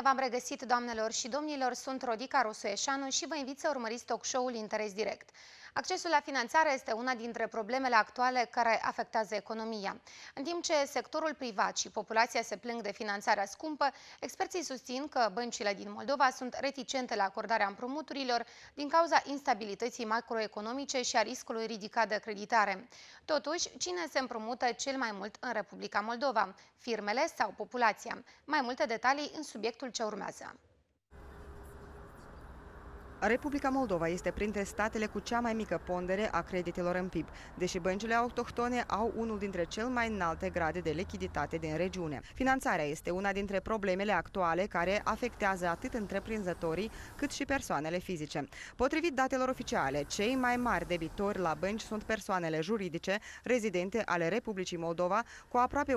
bine v-am regăsit, doamnelor și domnilor, sunt Rodica Rusu Eșanu și vă invit să urmăriți talk show-ul Interes Direct. Accesul la finanțare este una dintre problemele actuale care afectează economia. În timp ce sectorul privat și populația se plâng de finanțarea scumpă, experții susțin că băncile din Moldova sunt reticente la acordarea împrumuturilor din cauza instabilității macroeconomice și a riscului ridicat de creditare. Totuși, cine se împrumută cel mai mult în Republica Moldova? Firmele sau populația? Mai multe detalii în subiectul ce urmează. Republica Moldova este printre statele cu cea mai mică pondere a creditelor în PIB, deși băncile autohtone au unul dintre cel mai înalte grade de lichiditate din regiune. Finanțarea este una dintre problemele actuale care afectează atât întreprinzătorii cât și persoanele fizice. Potrivit datelor oficiale, cei mai mari debitori la bănci sunt persoanele juridice, rezidente ale Republicii Moldova, cu aproape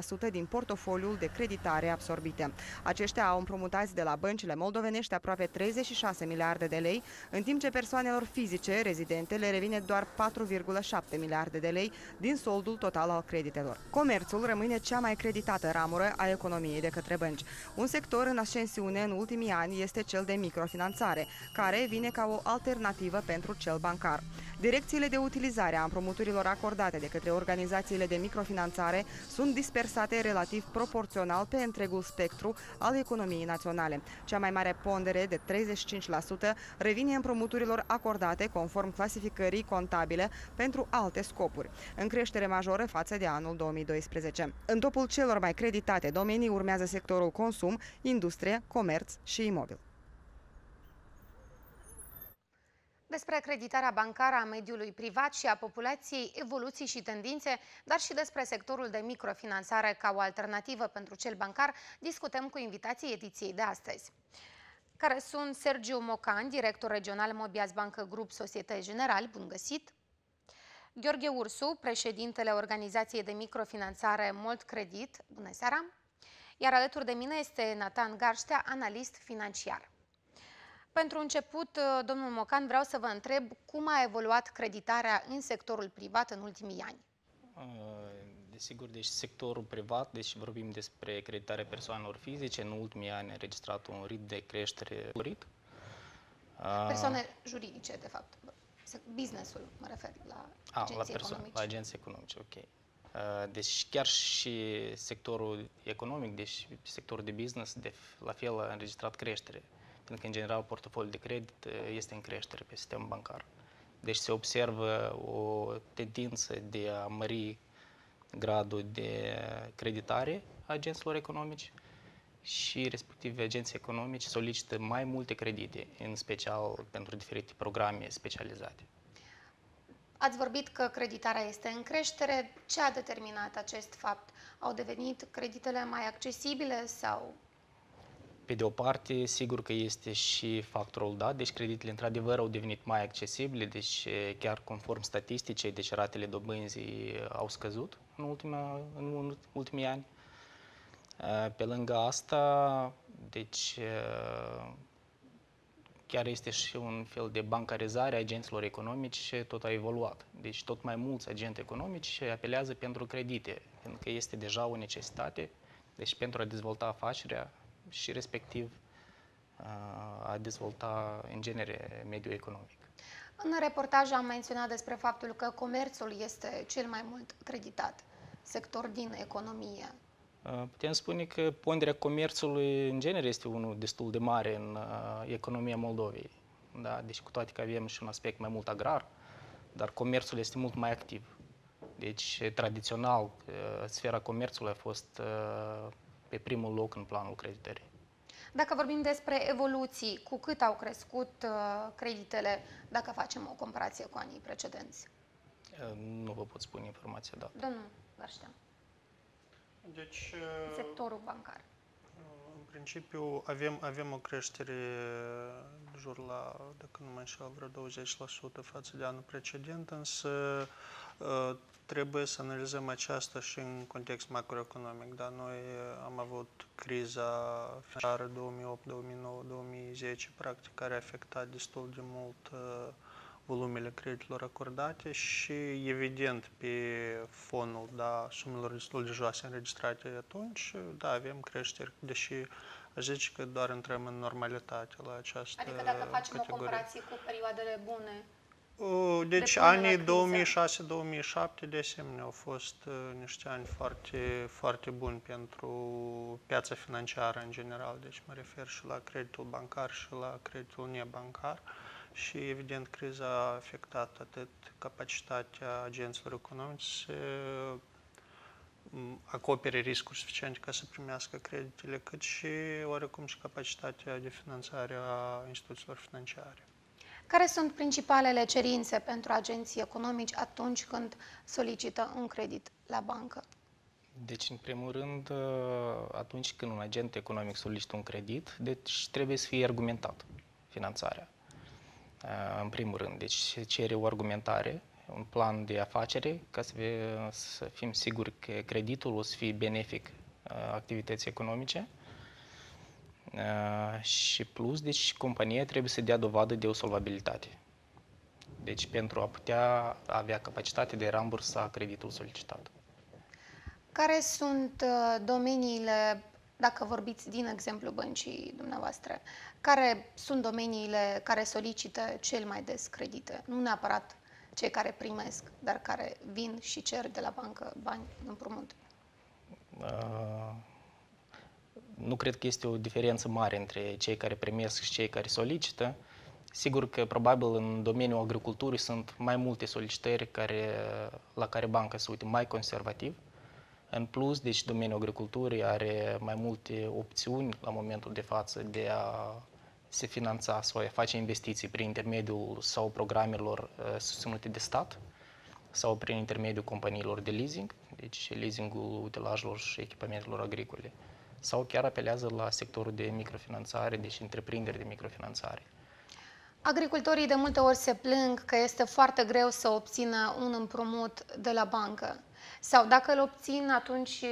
88% din portofoliul de creditare absorbite. Aceștia au împrumutat de la băncile moldovenești aproape 36 miliarde de lei, în timp ce persoanelor fizice rezidente le revine doar 4,7 miliarde de lei din soldul total al creditelor. Comerțul rămâne cea mai creditată ramură a economiei de către bănci. Un sector în ascensiune în ultimii ani este cel de microfinanțare, care vine ca o alternativă pentru cel bancar. Direcțiile de utilizare a împrumuturilor acordate de către organizațiile de microfinanțare sunt dispersate relativ proporțional pe întregul spectru al economiei naționale. Cea mai mare pondere, de 35%, revine împrumuturilor acordate conform clasificării contabile pentru alte scopuri, în creștere majoră față de anul 2012. În topul celor mai creditate domenii urmează sectorul consum, industrie, comerț și imobil. Despre creditarea bancară a mediului privat și a populației, evoluții și tendințe, dar și despre sectorul de microfinanțare ca o alternativă pentru cel bancar, discutăm cu invitații ediției de astăzi, care sunt Sergiu Mocan, director regional Mobias Bancă Grup Societe Generale, bun găsit! Gheorghe Ursu, președintele organizației de microfinanțare Moldcredit, bună seara! Iar alături de mine este Natan Garștea, analist financiar. Pentru început, domnul Mocan, vreau să vă întreb cum a evoluat creditarea în sectorul privat în ultimii ani? Desigur, deci sectorul privat, deci vorbim despre creditarea persoanelor fizice, în ultimii ani a înregistrat un ritm de creștere sporit. Persoane juridice, de fapt. Businessul, mă refer la agenții economice. La agenții economice, ok. Deci chiar și sectorul economic, deci sectorul de business, la fel a înregistrat creștere. Pentru că, în general, portofoliul de credit este în creștere pe sistemul bancar. Deci se observă o tendință de a mări gradul de creditare a agenților economici și, respectiv, agenții economici solicită mai multe credite, în special pentru diferite programe specializate. Ați vorbit că creditarea este în creștere. Ce a determinat acest fapt? Au devenit creditele mai accesibile sau... Pe de o parte, sigur că este și factorul dat, deci creditele într-adevăr au devenit mai accesibile, deci chiar conform statisticei, deci ratele dobânzii au scăzut în ultimii ani. Pe lângă asta, deci chiar este și un fel de bancarizare a agenților economici, tot a evoluat. Deci tot mai mulți agenți economici apelează pentru credite, pentru că este deja o necesitate, deci pentru a dezvolta afacerea și respectiv a dezvolta în genere mediul economic. În reportaj am menționat despre faptul că comerțul este cel mai mult creditat sector din economie. Putem spune că ponderea comerțului în genere este unul destul de mare în economia Moldovei. Da? Deci cu toate că avem și un aspect mai mult agrar, dar comerțul este mult mai activ. Deci tradițional sfera comerțului a fost pe primul loc în planul creditării. Dacă vorbim despre evoluții, cu cât au crescut creditele, dacă facem o comparație cu anii precedenți? Nu vă pot spune informația dată. Domnul Garștea. Deci, sectorul bancar. În principiu avem o creștere de jur la, dacă nu mă înșel, vreo 20% față de anul precedent, însă trebuie să analizăm aceasta și în context macroeconomic. Da? Noi am avut criza financiară 2008, 2009, 2010, practic, care a afectat destul de mult volumele creditelor acordate și, evident, pe fonul sumelor destul de joase înregistrate atunci, da, avem creșteri, deși Aș zice că doar intrăm în normalitate la această categorie. Adică dacă facem o comparație cu perioadele bune. Deci anii 2006-2007 de asemenea au fost niște ani foarte, foarte buni pentru piața financiară în general. Deci mă refer și la creditul bancar și la creditul nebancar. Și evident criza a afectat atât capacitatea agenților economici să acopere riscuri suficiente ca să primească creditele, cât și oarecum și capacitatea de finanțare a instituțiilor financiare. Care sunt principalele cerințe pentru agenții economici atunci când solicită un credit la bancă? Deci, în primul rând, atunci când un agent economic solicită un credit, deci trebuie să fie argumentat finanțarea. În primul rând, deci se cere o argumentare, un plan de afacere, ca să fim siguri că creditul o să fie benefic activității economice. Și plus, deci, compania trebuie să dea dovadă de o solvabilitate. Deci, pentru a putea avea capacitate de rambursa creditul solicitat. Care sunt domeniile, dacă vorbiți din exemplu băncii dumneavoastră, care sunt domeniile care solicită cel mai des credite? Nu neapărat cei care primesc, dar care vin și cer de la bancă bani împrumut. Nu cred că este o diferență mare între cei care primesc și cei care solicită. Sigur că, probabil, în domeniul agriculturii sunt mai multe solicitări la care banca se uită mai conservativ. În plus, deci, domeniul agriculturii are mai multe opțiuni la momentul de față de a se finanța sau a face investiții prin intermediul sau programelor susținute de stat sau prin intermediul companiilor de leasing, deci leasingul utilajelor și echipamentelor agricole. Sau chiar apelează la sectorul de microfinanțare, deci întreprinderi de microfinanțare. Agricultorii de multe ori se plâng că este foarte greu să obțină un împrumut de la bancă. Sau dacă îl obțin, atunci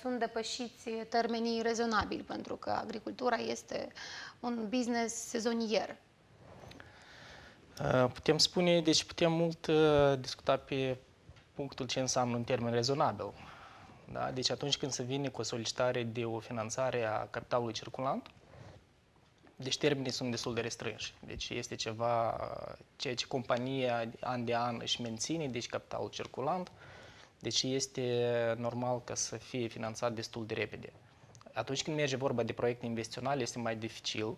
sunt depășiți termenii rezonabili, pentru că agricultura este un business sezonier. Putem spune, deci putem mult discuta pe punctul ce înseamnă un termen rezonabil. Da? Deci atunci când se vine cu o solicitare de o finanțare a capitalului circulant, deci termenii sunt destul de restrânși. Deci este ceva, ceea ce compania an de an își menține, deci capitalul circulant, deci este normal ca să fie finanțat destul de repede. Atunci când merge vorba de proiecte investiționale este mai dificil,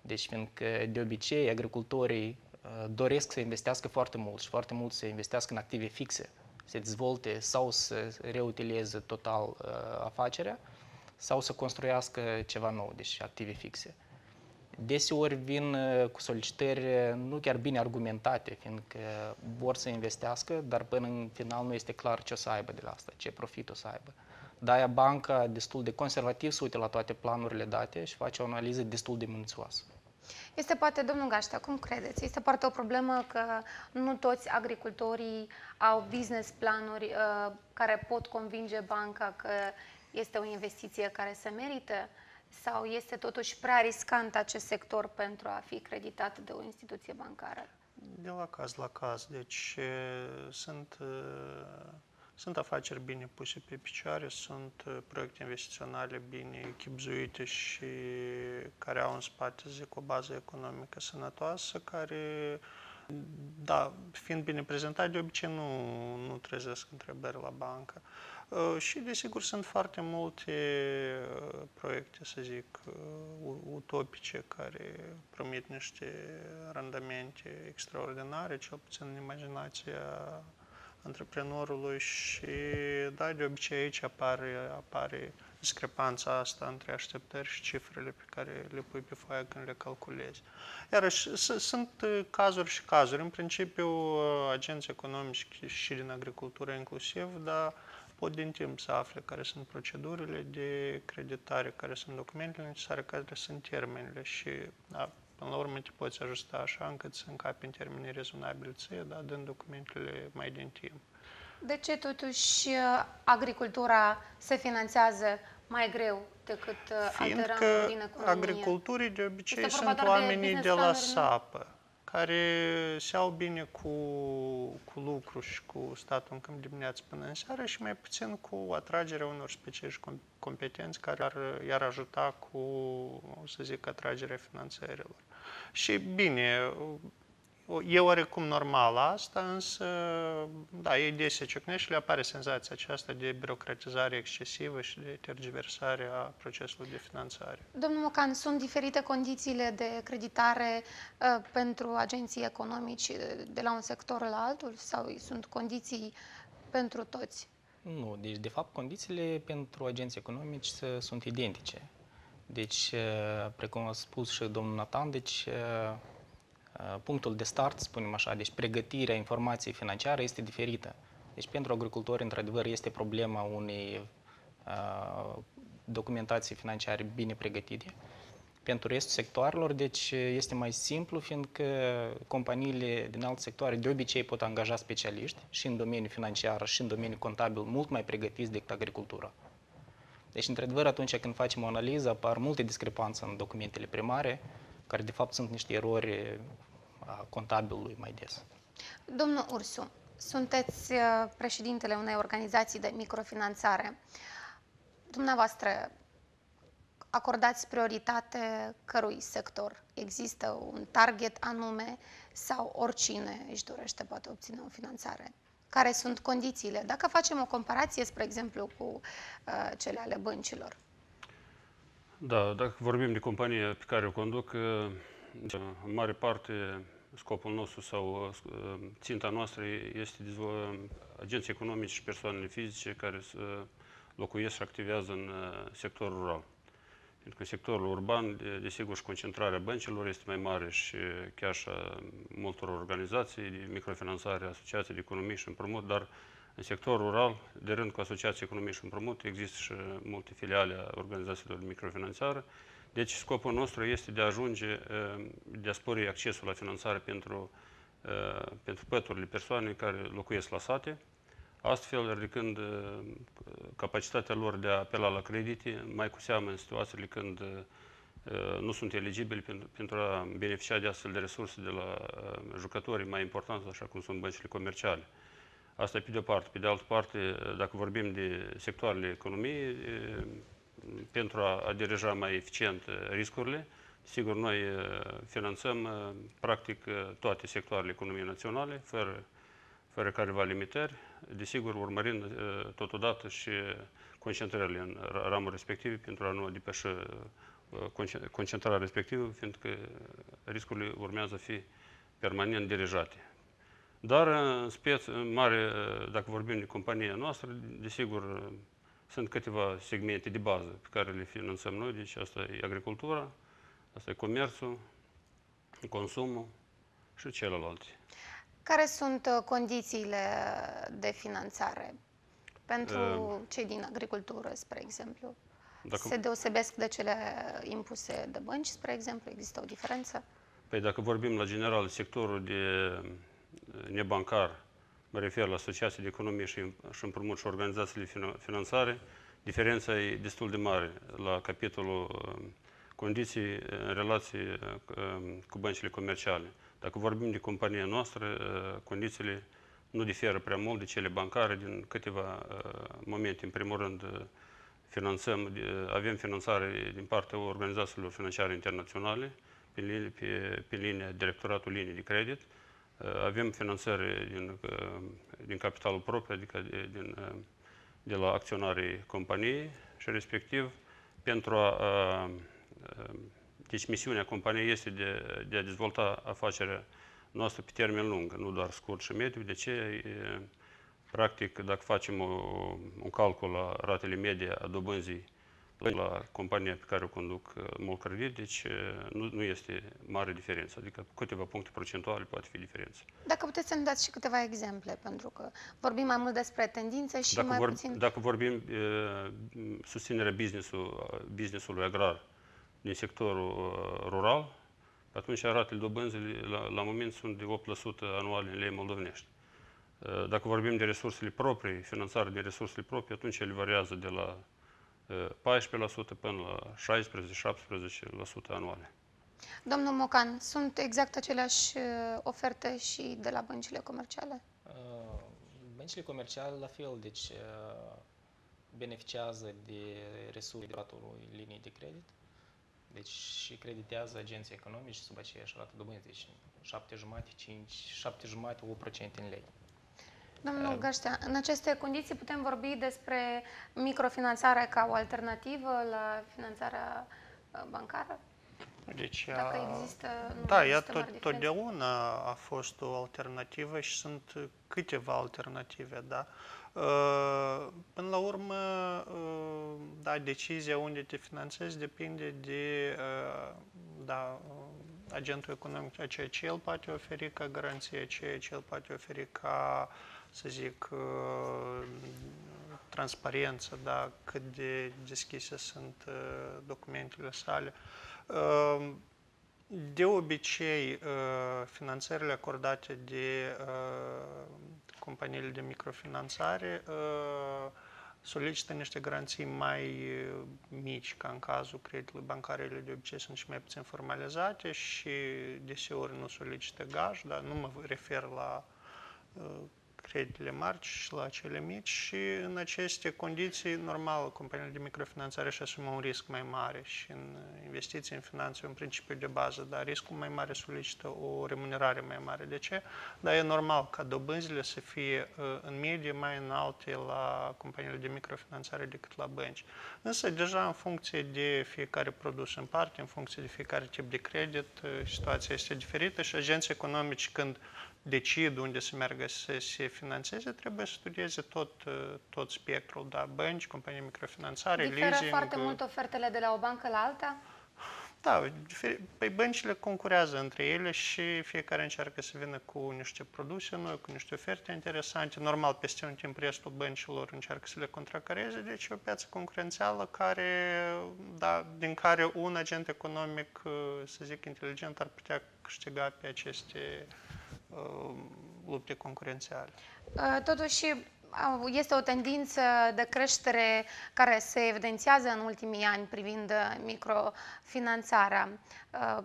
deci fiindcă de obicei agricultorii doresc să investească foarte mult și foarte mult să investească în active fixe, să dezvolte sau să reutilizeze total afacerea sau să construiască ceva nou, deci active fixe. Deseori vin cu solicitări nu chiar bine argumentate, fiindcă vor să investească, dar până în final nu este clar ce o să aibă de la asta, ce profit o să aibă. De-aia banca destul de conservativ se uită la toate planurile date și face o analiză destul de minuțioasă. Este poate, domnul Garștea, cum credeți? Este poate o problemă că nu toți agricultorii au business planuri care pot convinge banca că este o investiție care se merită? Sau este totuși prea riscant acest sector pentru a fi creditat de o instituție bancară? De la caz la caz. Deci sunt afaceri bine puse pe picioare, sunt proiecte investiționale bine chibzuite și care au în spate, zic, o bază economică sănătoasă, care, da, fiind bine prezentat, de obicei nu trezesc întrebări la bancă. Și, desigur, sunt foarte multe proiecte, să zic, utopice, care promit niște randamente extraordinare, cel puțin în imaginația antreprenorului și, da, de obicei aici apare discrepanța asta între așteptări și cifrele pe care le pui pe foaia când le calculezi. Iarăși, sunt cazuri și cazuri. În principiu, agenții economici și din agricultură inclusiv, dar pot din timp să afle care sunt procedurile de creditare, care sunt documentele necesare, care sunt termenele și, da, până la urmă te poți ajusta așa încât să încapi în termeni rezonabili ție, da, dând documentele mai din timp. De ce totuși agricultura se finanțează mai greu decât alte ramuri din economie? Agriculturii de obicei sunt oamenii de la sapă, care se-au bine cu lucru și cu statul în câmp dimineață până în seară și mai puțin cu atragerea unor specialiști competenți care i-ar ajuta cu, să zic, atragerea finanțărilor. Și bine, e oarecum normal asta, însă, da, ei de se ciocnește și le apare senzația aceasta de birocratizare excesivă și de tergiversare a procesului de finanțare. Domnul Mocan, sunt diferite condițiile de creditare pentru agenții economici de la un sector la altul sau sunt condiții pentru toți? Nu, deci, de fapt, condițiile pentru agenții economici sunt identice. Deci, precum a spus și domnul Natan, deci punctul de start, spunem așa, deci pregătirea informației financiare este diferită. Deci pentru agricultori, într-adevăr, este problema unei documentații financiare bine pregătite. Pentru restul sectoarelor, deci este mai simplu, fiindcă companiile din alte sectoare de obicei pot angaja specialiști și în domeniul financiar și în domeniul contabil mult mai pregătiți decât agricultura. Deci, într-adevăr, atunci când facem o analiză, apar multe discrepanțe în documentele primare, care de fapt sunt niște erori a contabilului mai des. Domnul Ursu, sunteți președintele unei organizații de microfinanțare. Dumneavoastră, acordați prioritate cărui sector? Există un target anume sau oricine își dorește poate obține o finanțare? Care sunt condițiile? Dacă facem o comparație, spre exemplu, cu cele ale băncilor. Da, dacă vorbim de compania pe care o conduc, în mare parte scopul nostru sau ținta noastră este agenții economici și persoanele fizice care locuiesc și activează în sectorul rural. Pentru că sectorul urban, desigur, și concentrarea băncilor este mai mare și chiar și a multor organizații de microfinanțare, asociații de economii și împrumut, dar în sectorul rural, de rând cu asociații economii și împrumut, există și multe filiale a organizațiilor de microfinanțare. Deci scopul nostru este de a ajunge, de a spori accesul la finanțare pentru păturile persoane care locuiesc la sate, astfel ridicând capacitatea lor de a apela la credite, mai cu seamă în situațiile când nu sunt eligibili pentru a beneficia de astfel de resurse de la jucătorii mai importanți, așa cum sunt băncile comerciale. Asta e pe de-o parte. Pe de altă parte, dacă vorbim de sectoarele economiei, pentru a dirija mai eficient riscurile, sigur, noi finanțăm practic toate sectoarele economiei naționale, fără careva limitări, desigur, urmărind totodată și concentrările în ramuri respective pentru a nu depăși concentrarea respectivă, fiindcă riscurile urmează a fi permanent dirijate. Dar, în speță, în mare, dacă vorbim de compania noastră, desigur, sunt câteva segmente de bază pe care le finanțăm noi. Deci asta e agricultura, asta e comerțul, consumul și celelalte. Care sunt condițiile de finanțare pentru cei din agricultură, spre exemplu? Dacă se deosebesc de cele impuse de bănci, spre exemplu? Există o diferență? Păi dacă vorbim la general sectorul de nebancar, mă refer la asociații de economie și împrumut și organizațiile finanțare, diferența e destul de mare la capitolul condiții în relație cu băncile comerciale. Dacă vorbim de compania noastră, condițiile nu diferă prea mult de cele bancare din câteva momente. În primul rând, avem finanțare din partea organizațiilor financiare internaționale, pe linia directoratul linii de credit. Avem finanțări din capitalul propriu, adică de la acționarii companiei și respectiv pentru a... Deci misiunea companiei este de a dezvolta afacerea noastră pe termen lung, nu doar scurt și mediu. De ce? Practic, dacă facem un calcul la ratele medie a dobânzii la compania pe care o conduc, Moldcredit, deci nu este mare diferență. Adică câteva puncte procentuale poate fi diferență. Dacă puteți să ne dați și câteva exemple, pentru că vorbim mai mult despre tendințe și mai puțin... Dacă vorbim susținerea business-ului agrar din sectorul rural, atunci ratele dobânzii la moment sunt de 8% anual în lei moldovenești. Dacă vorbim de resursele proprii, finanțarea de resursele proprii, atunci ele variază de la 14% până la 16-17% anuale. Domnul Mocan, sunt exact aceleași oferte și de la băncile comerciale? Băncile comerciale, la fel, deci beneficiază de resurse de datorul linii de credit, deci și creditează agenții economici sub aceeași rată dobânzii, deci 7,5% în lei. Domnul Garștea, în aceste condiții putem vorbi despre microfinanțarea ca o alternativă la finanțarea bancară? Deci, dacă există, da, ea totdeauna a fost o alternativă și sunt câteva alternative, da. Până la urmă, da, decizia unde te finanțezi depinde de, da, agentul economic, ceea ce el poate oferi ca garanție, ceea ce el poate oferi ca, să zic, transparență, da, cât de deschise sunt documentele sale. De obicei, finanțările acordate de companiile de microfinanțare solicită niște garanții mai mici, ca în cazul creditelor bancare, ele de obicei sunt și mai puțin formalizate și deseori nu solicită gaj, dar nu mă refer la creditele mari și la cele mici, și în aceste condiții, normal, companiile de microfinanțare își asumă un risc mai mare și în investiții, în finanțe, un principiu de bază, dar riscul mai mare solicită o remunerare mai mare. De ce? Dar e normal ca dobânzile să fie în medie mai înalte la companiile de microfinanțare decât la bănci. Însă, deja în funcție de fiecare produs în parte, în funcție de fiecare tip de credit, situația este diferită și agenții economici, când decid unde să meargă să se finanțeze, trebuie să studieze tot spectrul, da, bănci, companii microfinanțare, diferă leasing. Diferă foarte mult ofertele de la o bancă la alta? Da, păi băncile concurează între ele și fiecare încearcă să vină cu niște produse noi, cu niște oferte interesante. Normal, peste un timp, restul băncilor încearcă să le contracareze, deci e o piață concurențială care, da, din care un agent economic, să zic, inteligent ar putea câștiga pe aceste lupte concurențiale. Totuși, este o tendință de creștere care se evidențiază în ultimii ani privind microfinanțarea.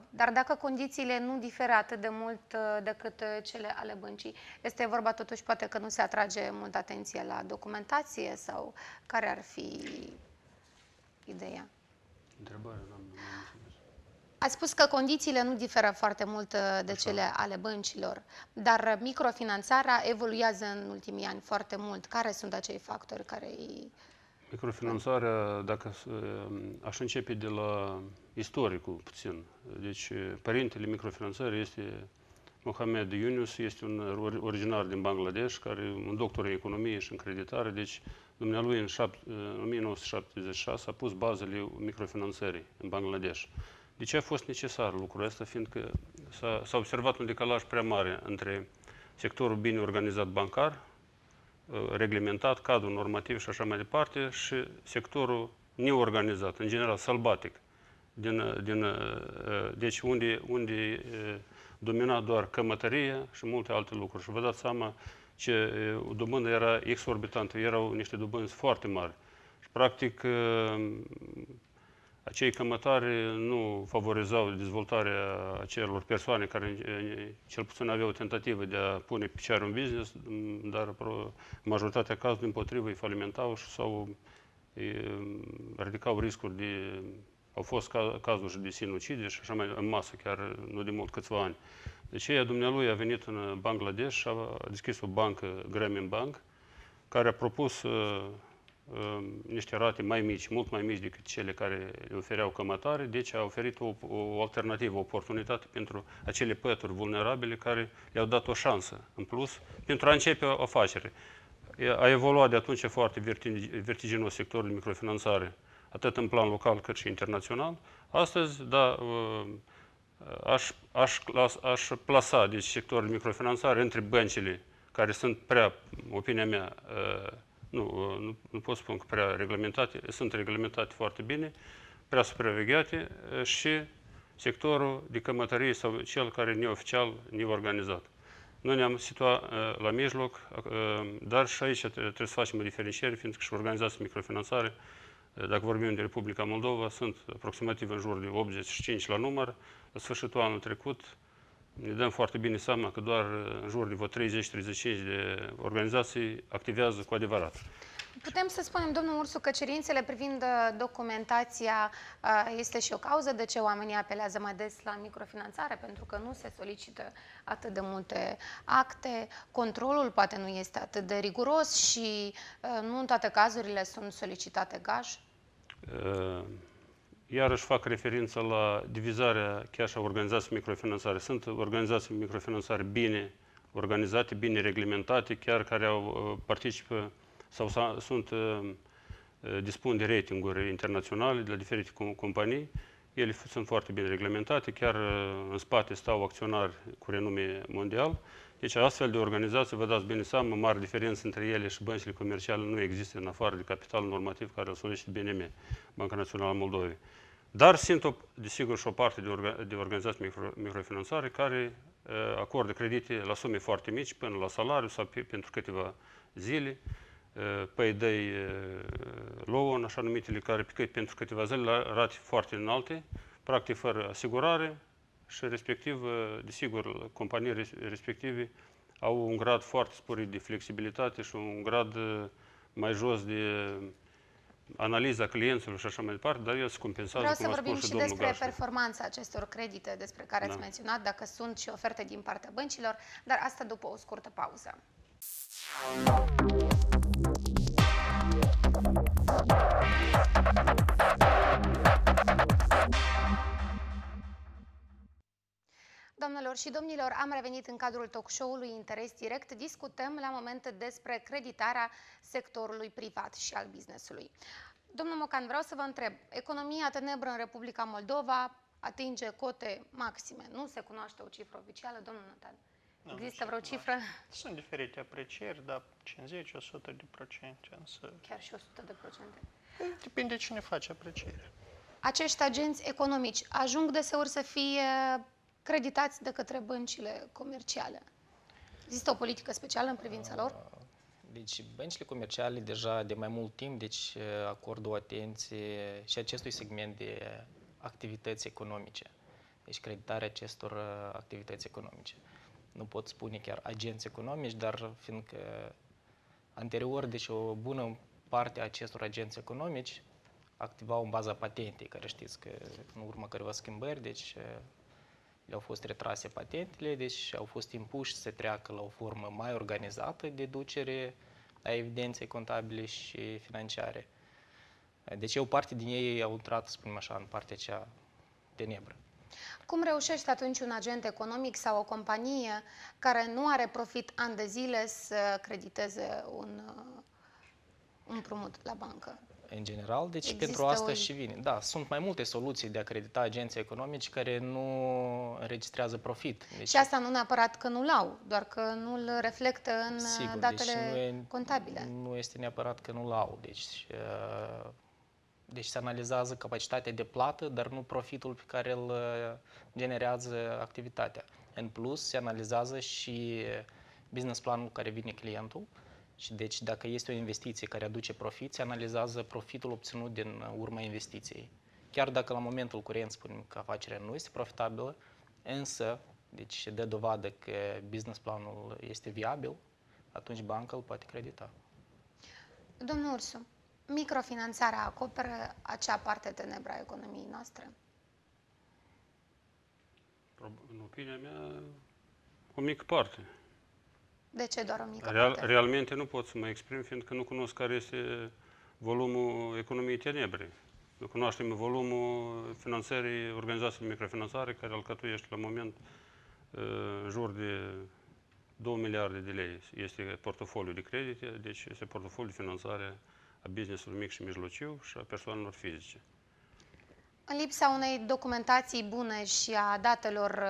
Dar dacă condițiile nu diferă atât de mult decât cele ale băncii, este vorba totuși poate că nu se atrage mult atenție la documentație sau care ar fi ideea? Întrebare, doamnă. Ați spus că condițiile nu diferă foarte mult de cele ale băncilor, dar microfinanțarea evoluează în ultimii ani foarte mult. Care sunt acei factori care îi... Microfinanțarea, dacă aș începe de la istoricul puțin. Deci, părintele microfinanțării este Muhammad Yunus, este un originar din Bangladesh, care e un doctor în economie și în creditare. Deci, dumnealui în 1976 a pus bazele microfinanțării în Bangladesh. De ce a fost necesar lucrul ăsta? Fiindcă s-a observat un decalaj prea mare între sectorul bine organizat bancar, reglementat, cadrul normativ și așa mai departe, și sectorul neorganizat, în general sălbatic, deci unde domina doar cămătăria și multe alte lucruri. Și vă dați seama ce dobândă era exorbitantă, erau niște dobânzi foarte mari. Și practic, acei cămătari nu favorizau dezvoltarea acelor persoane care cel puțin aveau o tentativă de a pune picioare un business, dar majoritatea cazului, împotrivă, îi falimentau sau ridicau riscuri de... Au fost cazuri și de sinucidere și așa mai în masă, chiar nu de mult, câțiva ani. Deci ea, dumnealui, a venit în Bangladesh și a deschis o bancă, Grameen Bank, care a propus niște rate mai mici, mult mai mici decât cele care le ofereau cămătare, deci a oferit o alternativă, o oportunitate pentru acele pături vulnerabile care le-au dat o șansă în plus pentru a începe o afacere. A evoluat de atunci foarte vertiginos sectorul de microfinanțare, atât în plan local cât și internațional. Astăzi, da, aș plasa, deci, sectorul de microfinanțare între băncile care sunt prea, opinia mea, nu pot spune că prea reglementate, sunt reglementate foarte bine, prea supravegheate, și sectorul de cămătărie sau cel care e neoficial, neorganizat. Noi ne-am situat la mijloc, dar și aici trebuie să facem o diferențiere, fiindcă și organizația microfinanțare dacă vorbim de Republica Moldova, sunt aproximativ în jur de 85 la număr. La sfârșitul anului trecut ne dăm foarte bine seama că doar în jur de vreo 30-35 de organizații activează cu adevărat. Putem să spunem, domnul Ursu, că cerințele privind documentația este și o cauză de ce oamenii apelează mai des la microfinanțare, pentru că nu se solicită atât de multe acte, controlul poate nu este atât de riguros și nu în toate cazurile sunt solicitate gaj? Iarăși fac referință la divizarea chiar și a organizației microfinanțare. Sunt organizații microfinanțare bine organizate, bine reglementate, chiar care participă sau sunt, dispun de ratinguri internaționale de la diferite companii. Ele sunt foarte bine reglementate, chiar în spate stau acționari cu renume mondial. Deci astfel de organizații, vă dați bine seama, mari diferențe între ele și băncile comerciale nu există în afară de capitalul normativ care îl solicită BNM, Banca Națională Moldovei. Dar sunt, desigur, și o parte de organizații microfinanțare care acordă credite la sume foarte mici, până la salariu sau pentru câteva zile, payday loan, așa numitele, care pentru câteva zile la rate foarte înalte, practic fără asigurare și respectiv, desigur, companii respective au un grad foarte sporit de flexibilitate și un grad mai jos de analiza clienților și așa mai departe, dar el se compensează. Vreau să vorbim și despre performanța acestor credite despre care ați menționat, dacă sunt și oferte din partea băncilor, dar asta după o scurtă pauză. Doamnelor și domnilor, am revenit în cadrul talk show-ului Interes Direct. Discutăm la moment despre creditarea sectorului privat și al businessului. Domnul Mocan, vreau să vă întreb, economia tenebră în Republica Moldova atinge cote maxime. Nu se cunoaște o cifră oficială, domnul Natan. Există vreo cifră? Sunt diferite aprecieri, dar 50-100%, însă... Chiar și 100%? Depinde cine face aprecierea. Acești agenți economici ajung deseori să fie creditați de către băncile comerciale. Există o politică specială în privința lor? Deci, băncile comerciale deja de mai mult timp acordă o atenție și acestui segment de activități economice. Deci, creditarea acestor activități economice. Nu pot spune chiar agenți economici, dar fiindcă anterior, deci o bună parte a acestor agenți economici activau în baza patentei, care știți că în urma căreva schimbări, deci le-au fost retrase patentele, deci au fost impuși să treacă la o formă mai organizată de ducere a evidenței contabile și financiare. Deci o parte din ei au intrat, spunem așa, în partea cea tenebră. Cum reușește atunci un agent economic sau o companie care nu are profit ani de zile să crediteze un împrumut la bancă? În general, deci pentru asta și vine. Da, sunt mai multe soluții de a credita agenții economici care nu înregistrează profit. Deci, și asta nu neapărat că nu-l au, doar că nu-l reflectă în datele contabile. Nu este neapărat că nu-l au. Deci se analizează capacitatea de plată, dar nu profitul pe care îl generează activitatea. În plus, se analizează și business planul care vine clientul și deci dacă este o investiție care aduce profit, se analizează profitul obținut din urma investiției. Chiar dacă la momentul curent spunem că afacerea nu este profitabilă, însă deci dă dovadă că business planul este viabil, atunci banca îl poate credita. Domnul Ursu, microfinanțarea acoperă acea parte tenebră a economiei noastre? În opinia mea, o mică parte. De ce doar o mică parte? Realmente nu pot să mă exprim, fiindcă nu cunosc care este volumul economiei tenebre. Nu cunoaștem volumul finanțării organizației microfinanțare, care alcătuiește la moment în jur de 2 miliarde de lei. Este portofoliul de credite, deci este portofoliul de finanțare a business-ului mic și mijlociu și a persoanelor fizice. În lipsa unei documentații bune și a datelor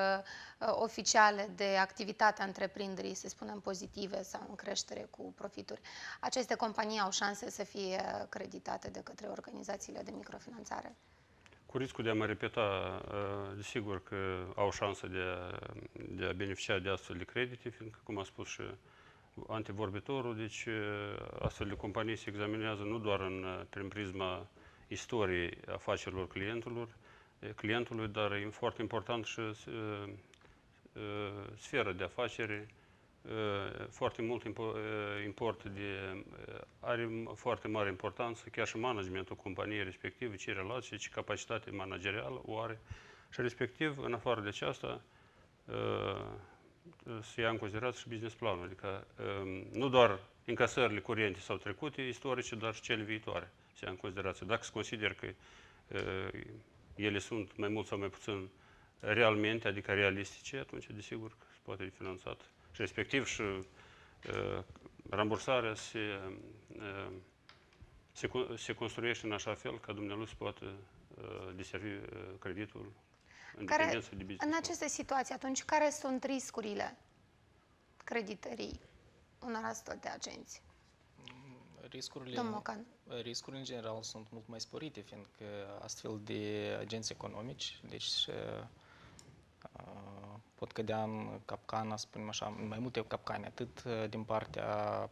oficiale de activitatea întreprinderii, să spunem pozitive sau în creștere cu profituri, aceste companii au șanse să fie creditate de către organizațiile de microfinanțare? Cu riscul de a mă repeta, desigur că au șanse de a beneficia de astfel de credite, fiindcă, cum a spus și antevorbitorul, deci astfel de companii se examinează nu doar prin prisma istoriei afacerilor clientului, dar e foarte important și sfera de afaceri, foarte mult import are foarte mare importanță chiar și managementul companiei respective, ce relații, ce capacitate managerială o are și respectiv, în afară de aceasta, se ia în considerare și business planul, adică nu doar încasările curente sau trecute istorice, dar și cele viitoare se ia în considerație. Dacă se consider că ele sunt mai mult sau mai puțin realmente, adică realistice, atunci desigur că se poate fi finanțat. Și respectiv și rambursarea se construiește în așa fel ca dumnealui să poată deservi creditul în dependență de business. În aceste situații, atunci, care sunt riscurile creditării unor astfel de agenți? Riscurile în general sunt mult mai sporite, fiindcă astfel de agenți economici, deci pot cădea în capcana, să spunem așa, mai multe capcane, atât din partea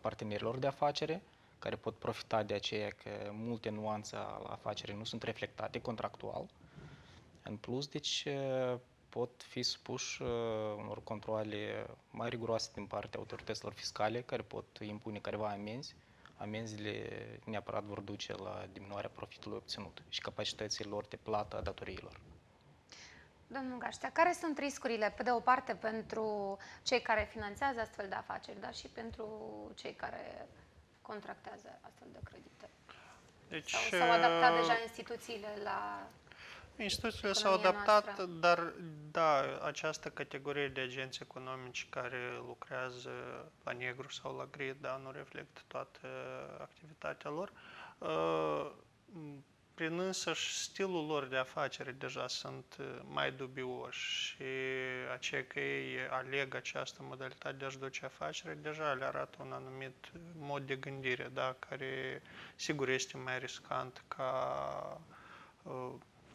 partenerilor de afacere, care pot profita de aceea că multe nuanțe ale afacerii nu sunt reflectate contractual. În plus, deci, pot fi supuși unor controale mai riguroase din partea autorităților fiscale, care pot impune careva amenzi. Amenziile neapărat vor duce la diminuarea profitului obținut și capacității lor de plată a datoriilor. Domnul Garștea, care sunt riscurile, pe de o parte, pentru cei care finanțează astfel de afaceri, dar și pentru cei care contractează astfel de credite? Deci, s-au adaptat deja instituțiile la... Instituțiile s-au adaptat, noastră. Dar, da, această categorie de agenți economici care lucrează la negru sau la gri, da, nu reflectă toată activitatea lor. Prin însăși stilul lor de afaceri deja sunt mai dubioși și aceea că ei aleg această modalitate de a-și duce afaceri, deja le arată un anumit mod de gândire, da, care sigur este mai riscant ca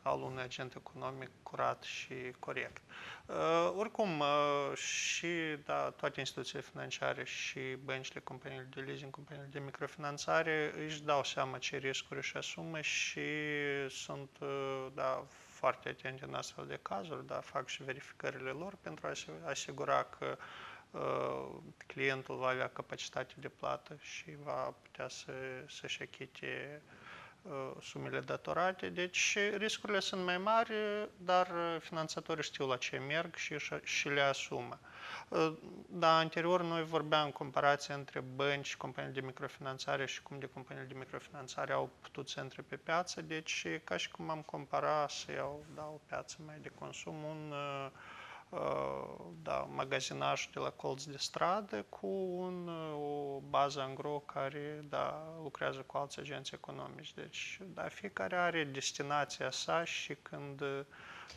al unui agent economic curat și corect. Oricum, și da, toate instituțiile financiare și băncile, companiile de leasing, companiile de microfinanțare își dau seama ce riscuri își asumă și sunt da, foarte atente în astfel de cazuri, dar fac și verificările lor pentru a se asigura că clientul va avea capacitate de plată și va putea să-și achite sumele datorate. Deci riscurile sunt mai mari, dar finanțatorii știu la ce merg și le asumă. Dar anterior noi vorbeam în comparație între bănci, companii de microfinanțare și cum de companiile de microfinanțare au putut să intre pe piață. Deci ca și cum am compara să iau da, o piață mai de consum, un da, magazinaj de la colț de stradă cu o bază angro care da, lucrează cu alți agenți economici. Deci da, fiecare are destinația sa și când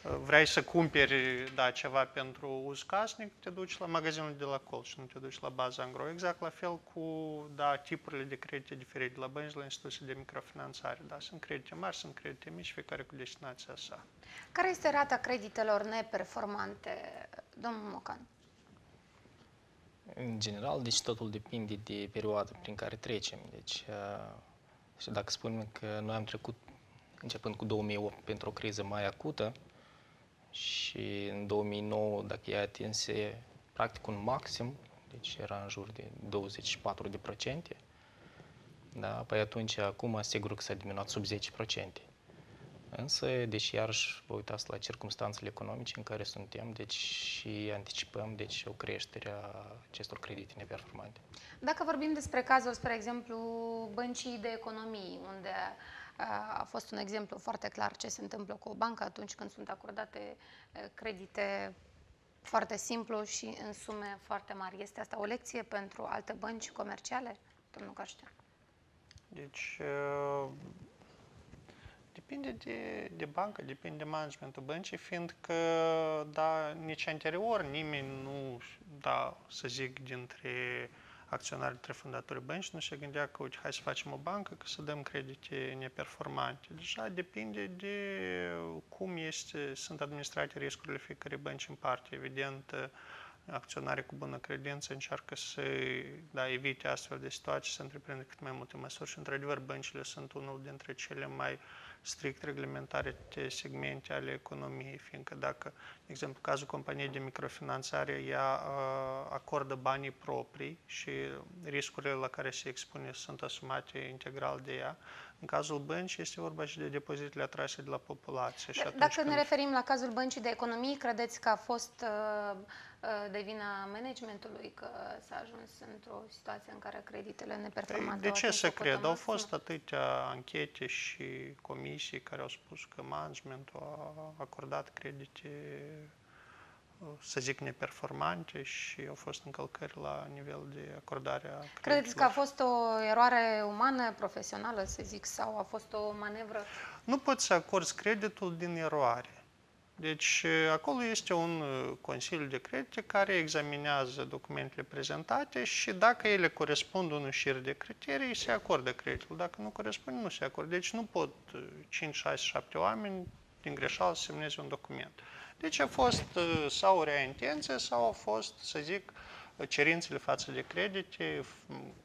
vrei să cumperi da, ceva pentru uz casnic, te duci la magazinul de la colț și nu te duci la baza angro. Exact la fel cu da, tipurile de credite diferite de la bănci, la instituții de microfinanțare. Da, sunt credite mari, sunt credite mici, fiecare cu destinația sa. Care este rata creditelor neperformante, domnul Mocan? În general, deci totul depinde de perioada prin care trecem. Deci, și dacă spunem că noi am trecut începând cu 2008 pentru o criză mai acută și în 2009, dacă ea atinse practic un maxim, deci era în jur de 24%, da? Păi atunci, acum, sigur că s-a diminuat sub 10%. Însă, deci iarăși vă uitați la circumstanțele economice în care suntem, deci și anticipăm deci, o creștere a acestor credite neperformante. Dacă vorbim despre cazul, spre exemplu, băncii de economii, unde a fost un exemplu foarte clar ce se întâmplă cu o bancă atunci când sunt acordate credite foarte simplu și în sume foarte mari. Este asta o lecție pentru alte bănci comerciale, domnul Garștea? Deci, depinde de bancă, depinde de managementul băncii, fiindcă da, nici anterior nimeni nu, da, să zic, dintre acționarii dintre fondatorii bănci nu se gândea că, uite, hai să facem o bancă, că să dăm credite neperformante. Deja depinde de cum sunt administrate riscurile fiecare bănci în parte. Evident, acționarii cu bună credință încearcă să da, evite astfel de situații, să întreprinde cât mai multe măsuri și, într-adevăr, băncile sunt unul dintre cele mai strict reglementare de segmente ale economiei, fiindcă dacă, de exemplu, în cazul companiei de microfinanțare, ea acordă banii proprii și riscurile la care se expune sunt asumate integral de ea. În cazul băncii este vorba și de depozitele atrase de la populație. Și dacă ne referim la cazul băncii de economie, credeți că a fost de vina managementului că s-a ajuns într-o situație în care creditele neperformante? De ce să cred? Au fost atâtea anchete și comisii care au spus că managementul a acordat credite, să zic, neperformante și au fost încălcări la nivel de acordare a creditelor. Credeți că a fost o eroare umană, profesională, să zic, sau a fost o manevră? Nu poți să acorzi creditul din eroare. Deci, acolo este un consiliu de credite care examinează documentele prezentate și dacă ele corespund unui șir de criterii, se acordă creditul. Dacă nu corespund, nu se acordă. Deci nu pot 5, 6, 7 oameni din greșeală să semneze un document. Deci a fost sau rea intenție sau au fost, să zic, cerințele față de credite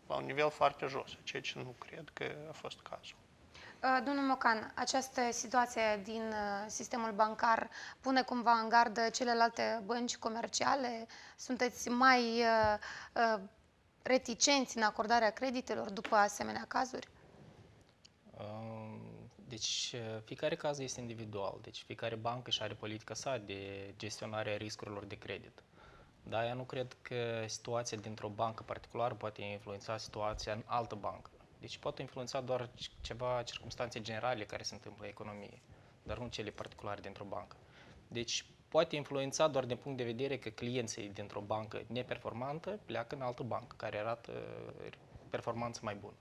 la un nivel foarte jos, ceea ce nu cred că a fost cazul. Domnul Mocan, această situație din sistemul bancar pune cumva în gardă celelalte bănci comerciale? Sunteți mai reticenți în acordarea creditelor după asemenea cazuri? Deci, fiecare caz este individual. Deci, fiecare bancă își are politica sa de gestionare a riscurilor de credit. Dar eu nu cred că situația dintr-o bancă particulară poate influența situația în altă bancă. Deci, poate influența doar ceva circumstanțe generale care se întâmplă în economie, dar nu cele particulare dintr-o bancă. Deci, poate influența doar din punct de vedere că clienții dintr-o bancă neperformantă pleacă în altă bancă care arată performanță mai bună.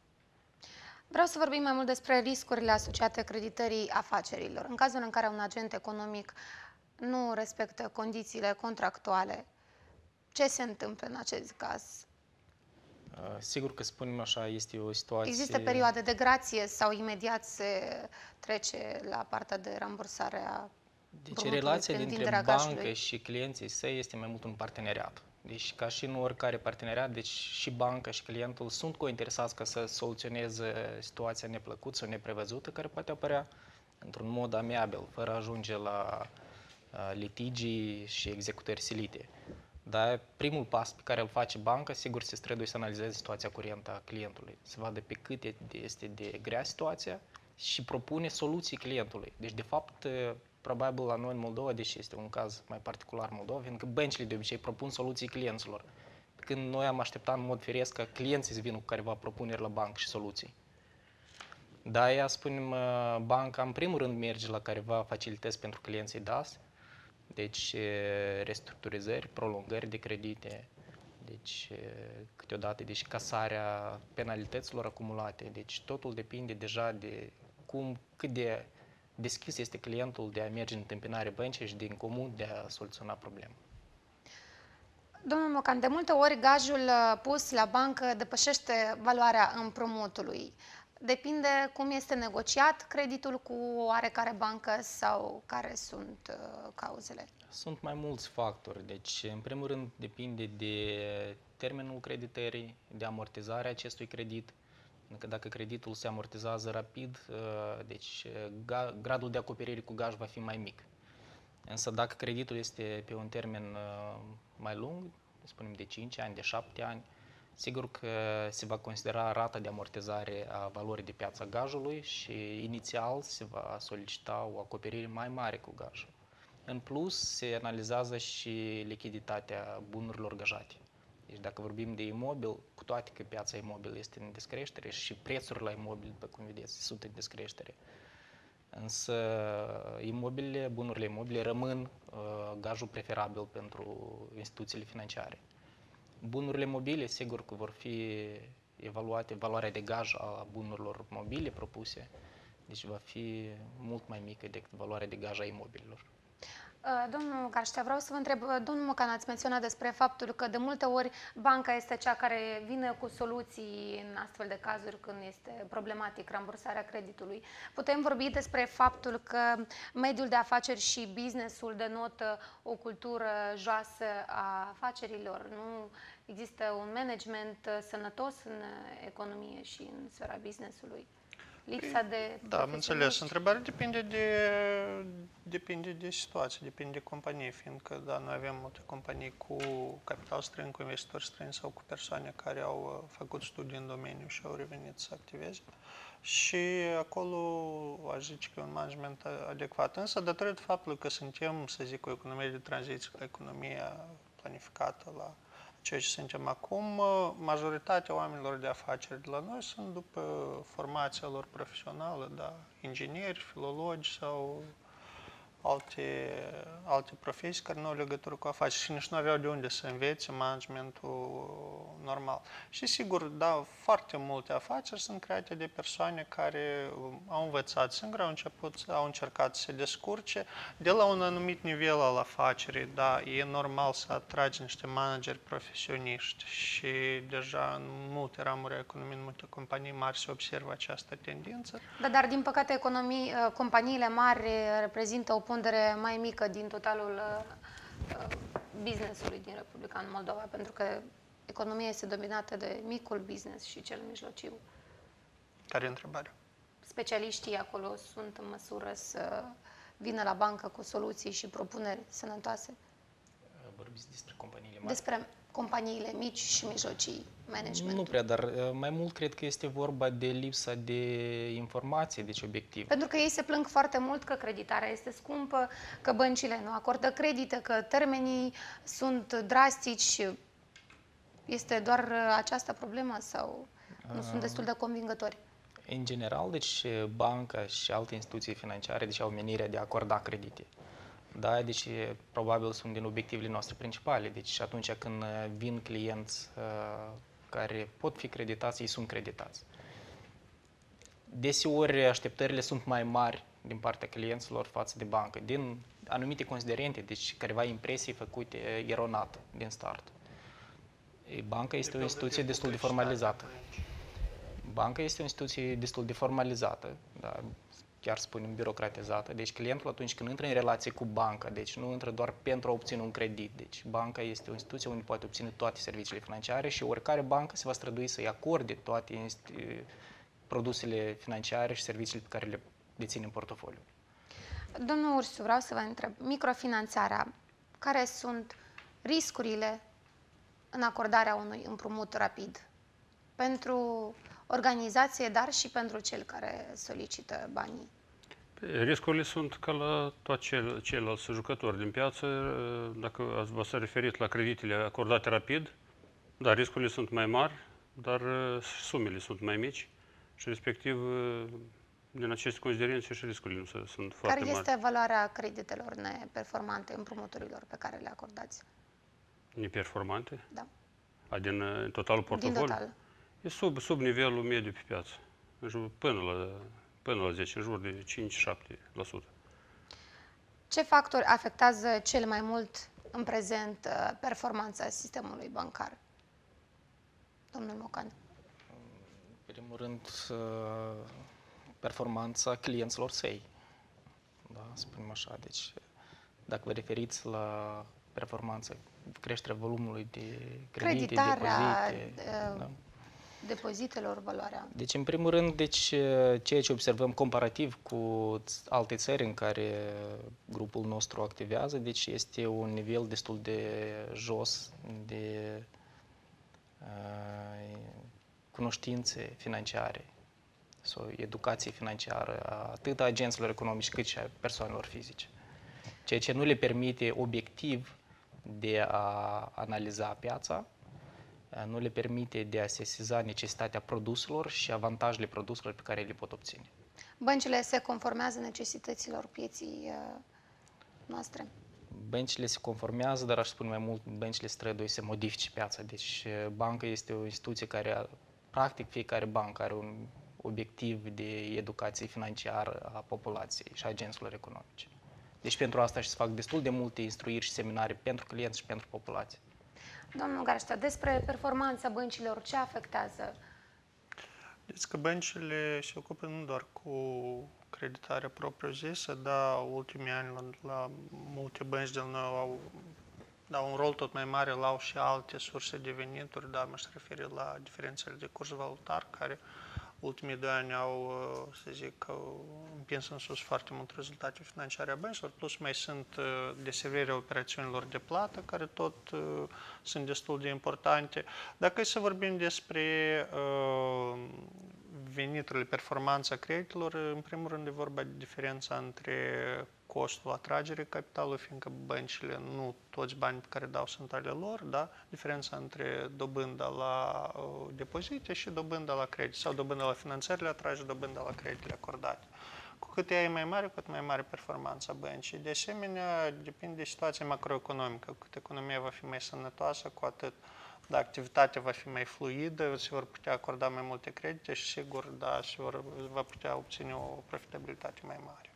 Vreau să vorbim mai mult despre riscurile asociate creditării afacerilor. În cazul în care un agent economic nu respectă condițiile contractuale, ce se întâmplă în acest caz? Sigur că, spunem așa, este o situație... Există perioade de grație sau imediat se trece la partea de rambursare a brumului? Deci relația dintre bancă și clienții săi este mai mult un parteneriat. Deci, ca și în oricare parteneriat, deci și banca și clientul sunt cointeresați ca să soluționeze situația neplăcută sau neprevăzută, care poate apărea într-un mod amiabil, fără a ajunge la litigii și executări silite. Dar primul pas pe care îl face banca, sigur, se străduie să analizeze situația curentă a clientului, să vadă pe cât este de grea situația și propune soluții clientului. Deci, de fapt, probabil la noi în Moldova, deși este un caz mai particular în Moldova, pentru că băncile de obicei propun soluții clienților. Când noi am așteptat în mod firesc ca clienții să vină cu careva propuneri la bancă și soluții. Da, ea, spunem, banca în primul rând merge la careva facilități pentru clienții DAS, deci restructurizări, prolongări de credite, deci câteodată deci casarea penalităților acumulate. Deci totul depinde deja de cum, cât de deschis este clientul de a merge în întâmpinare băncii și din comun de a soluționa problema. Domnul Mocan, de multe ori gajul pus la bancă depășește valoarea împrumutului. Depinde cum este negociat creditul cu oarecare bancă sau care sunt cauzele? Sunt mai mulți factori. Deci, în primul rând, depinde de termenul creditării, de amortizarea acestui credit. Dacă creditul se amortizează rapid, deci gradul de acoperire cu gaj va fi mai mic. Însă dacă creditul este pe un termen mai lung, spunem de 5 ani, de 7 ani, sigur că se va considera rata de amortizare a valorii de piață a gajului și inițial se va solicita o acoperire mai mare cu gajul. În plus, se analizează și lichiditatea bunurilor gajate. Deci dacă vorbim de imobil, cu toate că piața imobilă este în descreștere și prețurile la imobil, după cum vedeți, sunt în descreștere. Însă imobile, bunurile imobile rămân gajul preferabil pentru instituțiile financiare. Bunurile mobile, sigur că vor fi evaluate, valoarea de gaj a bunurilor mobile propuse, deci va fi mult mai mică decât valoarea de gaj a imobililor. Domnul Garștea, vreau să vă întreb, domnul Mocan, ați menționat despre faptul că de multe ori banca este cea care vine cu soluții în astfel de cazuri când este problematic rambursarea creditului. Putem vorbi despre faptul că mediul de afaceri și businessul denotă o cultură joasă a afacerilor. Nu există un management sănătos în economie și în sfera businessului. lipsa de... Da, am înțeles. Întrebarea depinde de situație, depinde de companie, fiindcă da, noi avem multe companii cu capital străin, cu investitori străini sau cu persoane care au făcut studii în domeniu și au revenit să activeze. Și acolo aș zice că e un management adecvat. Însă, datorită faptului că suntem, să zic, o economie de tranziție, la economia planificată, la ceea ce suntem acum, majoritatea oamenilor de afaceri de la noi sunt după formația lor profesională, da, ingineri, filologi sau alte profesii care nu au legătură cu afaceri și nici nu aveau de unde să învețe managementul normal. Și sigur, da, foarte multe afaceri sunt create de persoane care au învățat singure, au încercat să se descurce. De la un anumit nivel al afacerii, da, e normal să atragi niște manageri profesioniști și deja în multe ramuri a economiei, în multe companii mari se observă această tendință. Da, dar din păcate companiile mari reprezintă o pondere mai mică din totalul business-ului din Republica în Moldova, pentru că economia este dominată de micul business și cel mijlociu. Care e întrebarea? Specialiștii acolo sunt în măsură să vină la bancă cu soluții și propuneri sănătoase? Vorbiți despre companiile mari? Despre companiile mici și mijlocii, managementul. Nu prea, dar mai mult cred că este vorba de lipsa de informație, deci obiectiv. Pentru că ei se plâng foarte mult că creditarea este scumpă, că băncile nu acordă credite, că termenii sunt drastici. Este doar această problemă sau nu sunt destul de convingători? În general, deci banca și alte instituții financiare deci, au menirea de a acorda credite. Da, deci probabil sunt din obiectivele noastre principale. Deci atunci când vin clienți care pot fi creditați, ei sunt creditați. Deseori așteptările sunt mai mari din partea clienților față de bancă, din anumite considerente, deci careva impresii făcute eronat din start. Banca este o instituție destul de formalizată. Banca este o instituție destul de formalizată, da, chiar spunem birocratizată. Deci clientul atunci când intră în relație cu banca, deci nu intră doar pentru a obține un credit. Deci banca este o instituție unde poate obține toate serviciile financiare și oricare bancă se va strădui să-i acorde toate produsele financiare și serviciile pe care le deține în portofoliu. Domnul Ursu, vreau să vă întreb, microfinanțarea, care sunt riscurile în acordarea unui împrumut rapid pentru organizație, dar și pentru cel care solicită banii? Riscurile sunt ca la toți ceilalți jucători din piață. Dacă v-ați referit la creditele acordate rapid, da, riscurile sunt mai mari, dar sumele sunt mai mici și respectiv din aceste considerențe și riscurile nu sunt foarte mari. Care este valoarea creditelor neperformante, împrumuturilor pe care le acordați? Neperformante? Da. Din totalul portofoliului? Din total. E sub nivelul mediu pe piață, până la 10, în jur de 5-7%. Ce factori afectează cel mai mult în prezent performanța sistemului bancar? Domnul Mocan. În primul rând, performanța clienților săi. Da, spunem așa. Deci, dacă vă referiți la performanță, creșterea volumului de credite, depozite... Da. Depozitelor, valoarea. Deci, în primul rând, deci, ceea ce observăm comparativ cu alte țări în care grupul nostru activează, deci este un nivel destul de jos de cunoștințe financiare sau educație financiară, atât a agenților economici cât și a persoanelor fizice. Ceea ce nu le permite obiectiv de a analiza piața, nu le permite de a sesiza necesitatea produselor și avantajele produselor pe care le pot obține. Băncile se conformează necesităților pieții noastre? Băncile se conformează, dar aș spune mai mult, băncile străduie să modifice piața. Deci banca este o instituție care, practic fiecare bancă are un obiectiv de educație financiară a populației și a agenților economice. Deci pentru asta și se fac destul de multe instruiri și seminarii pentru clienți și pentru populație. Domnul Garștea, despre performanța băncilor, ce afectează? Deci că băncile se ocupă nu doar cu creditarea propriu-zisă, dar ultimii ani la multe bănci de noi au un rol tot mai mare, au și alte surse de venituri, dar mă refer la diferențele de curs valutar, care ultimii 2 ani au, să zic, au împins în sus foarte mult rezultate financiare a băncilor, plus mai sunt deseverirea operațiunilor de plată, care tot sunt destul de importante. Dacă e să vorbim despre veniturile, performanța creditelor, în primul rând e vorba de diferența între costul atragerii capitalului, fiindcă băncile, nu toți banii pe care dau sunt ale lor, da? Diferența între dobânda la depozite și dobânda la credit, sau dobânda la finanțările atrage, dobânda la creditele acordate. Cu cât ea e mai mare, cu cât mai mare performanța băncii. De asemenea, depinde de situația macroeconomică. Cu cât economia va fi mai sănătoasă, cu atât da, activitatea va fi mai fluidă, se vor putea acorda mai multe credite și, sigur, da, va putea obține o profitabilitate mai mare.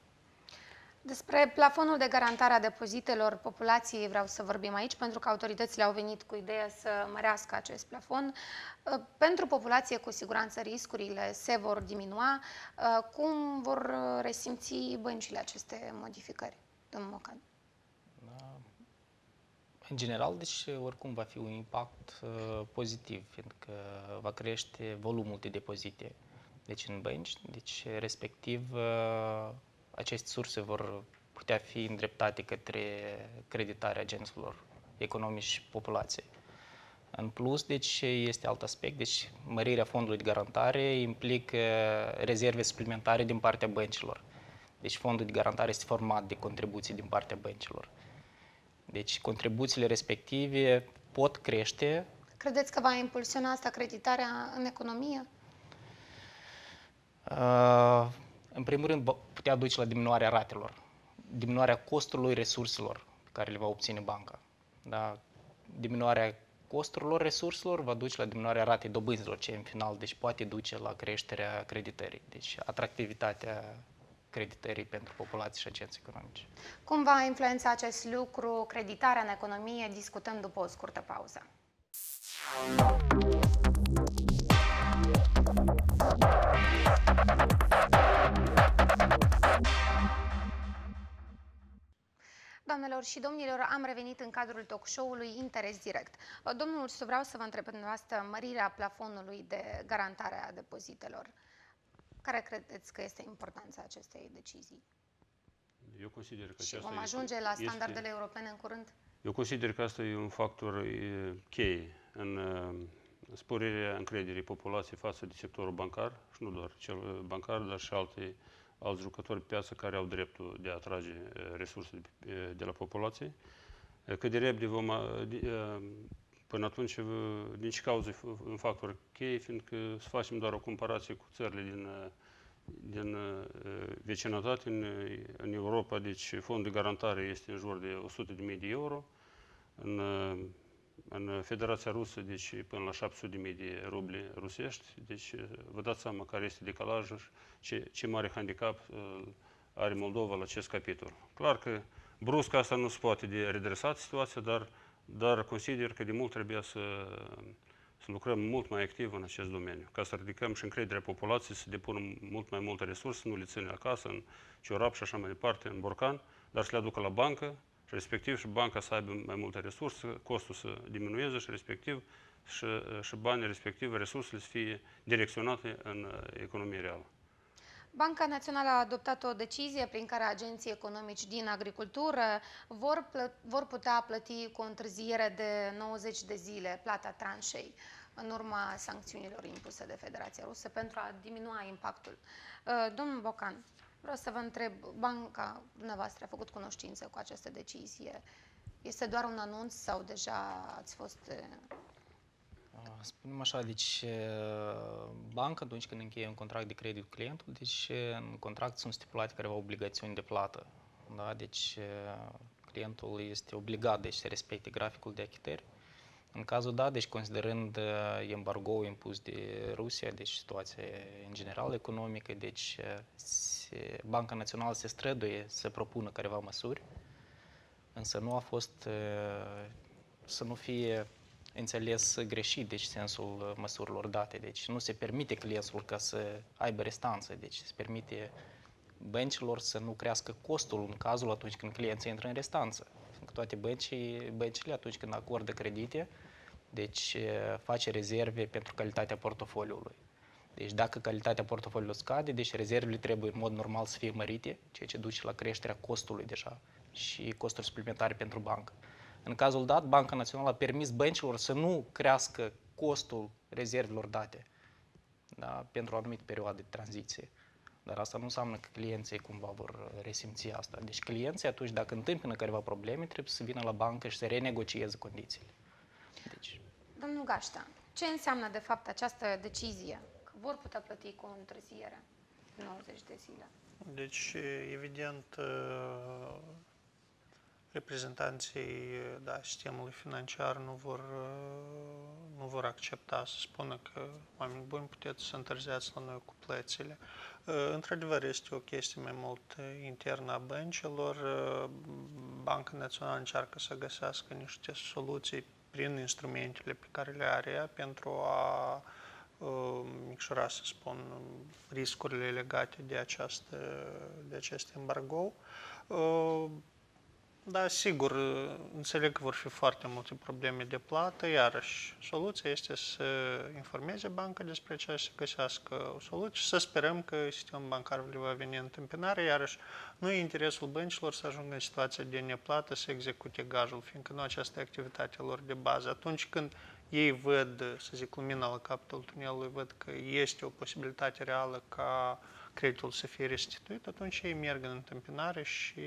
Despre plafonul de garantare a depozitelor populației vreau să vorbim aici, pentru că autoritățile au venit cu ideea să mărească acest plafon. Pentru populație, cu siguranță, riscurile se vor diminua. Cum vor resimți băncile aceste modificări, domnul Mocan? În general, deci, oricum va fi un impact pozitiv, fiindcă va crește volumul de depozite deci, în bănci, deci, respectiv, aceste surse vor putea fi îndreptate către creditarea agenților economici și populației. În plus, deci, este alt aspect, deci, mărirea fondului de garantare implică rezerve suplimentare din partea băncilor. Deci, fondul de garantare este format de contribuții din partea băncilor. Deci, contribuțiile respective pot crește. Credeți că va impulsiona asta creditarea în economie? În primul rând, va putea duce la diminuarea ratelor, diminuarea costului resurselor pe care le va obține banca. Da? Diminuarea costurilor resurselor va duce la diminuarea ratei dobânzilor, ce în final deci poate duce la creșterea creditării, deci atractivitatea creditării pentru populații și agenții economici. Cum va influența acest lucru creditarea în economie? Discutăm după o scurtă pauză. Doamnelor și domnilor, am revenit în cadrul talk show-ului Interes Direct. Domnul Ursu, vreau să vă întreb pe dumneavoastră mărirea plafonului de garantare a depozitelor. Care credeți că este importanța acestei decizii? Eu consider că și vom ajunge la standardele europene în curând? Eu consider că asta e un factor cheie în sporirea încrederii populației față de sectorul bancar, și nu doar cel bancar, dar și alți jucători pe piață care au dreptul de a atrage resurse de la populație. Cât de repede vom... Până atunci, din ce cauză un factor cheie, fiindcă să facem doar o comparație cu țările din vecinătate, în Europa, deci fondul de garantare este în jur de 100.000 de euro, în Federația Rusă, deci până la 700.000 de ruble rusești, deci vă dați seama care este decalajul și ce mare handicap are Moldova la acest capitol. Clar că brusc asta nu se poate de redresat situația, dar consider că de mult trebuie să lucrăm mult mai activ în acest domeniu, ca să ridicăm și încrederea populației, să depunem mult mai multe resurse, nu le ține acasă, în ciorap și așa mai departe, în borcan, dar să le aducă la bancă, și respectiv și banca să aibă mai multe resurse, costul să diminueze și respectiv și banii respectiv, resursele să fie direcționate în economie reală. Banca Națională a adoptat o decizie prin care agenții economici din agricultură vor putea plăti cu o întârziere de 90 de zile plata tranșei în urma sancțiunilor impuse de Federația Rusă pentru a diminua impactul. Domnul Mocan, vreau să vă întreb, banca dumneavoastră a făcut cunoștință cu această decizie? Este doar un anunț sau deja ați fost... Spunem așa, deci banca, atunci când încheie un contract de credit cu clientul, deci în contract sunt stipulate careva obligațiuni de plată. Da? Deci clientul este obligat deci, să respecte graficul de achitări. În cazul da, deci considerând embargo impus de Rusia, deci situația în general economică, deci Banca Națională se străduie să propună careva măsuri, însă nu a fost să nu fie înțeles greșit, deci sensul măsurilor date. Deci nu se permite clienților ca să aibă restanță, deci se permite băncilor să nu crească costul în cazul atunci când clienții intră în restanță. Că toate băncile atunci când acordă credite, deci face rezerve pentru calitatea portofoliului. Deci dacă calitatea portofoliului scade, deci rezervele trebuie în mod normal să fie mărite, ceea ce duce la creșterea costului deja și costuri suplimentare pentru bancă. În cazul dat, Banca Națională a permis băncilor să nu crească costul rezervelor date, da, pentru o anumită perioadă de tranziție. Dar asta nu înseamnă că clienții cumva vor resimți asta. Deci clienții atunci, dacă întâmpină careva probleme, trebuie să vină la bancă și să renegocieze condițiile. Deci... Domnul Garștea, ce înseamnă de fapt această decizie? Că vor putea plăti cu o întârziere 90 de zile. Deci, evident, reprezentanții, da, sistemului financiar nu vor accepta să spună că oamenii buni puteți să întârziați la noi cu plățile. Într-adevăr, este o chestie mai mult internă a băncilor. Banca Națională încearcă să găsească niște soluții prin instrumentele pe care le are ea pentru a micșora, să spun, riscurile legate de acest embargo. Da, sigur, înțeleg că vor fi foarte multe probleme de plată, iarăși soluția este să informeze banca despre ce, să găsească o soluție și să sperăm că sistemul bancar le va veni în întâmpinare, iarăși nu e interesul băncilor să ajungă în situația de neplată, să execute gajul, fiindcă nu aceasta e activitatea lor de bază. Atunci când ei văd, să zic, lumina la capătul tunelului, văd că este o posibilitate reală ca creditul să fie restituit, atunci ei merg în întâmpinare și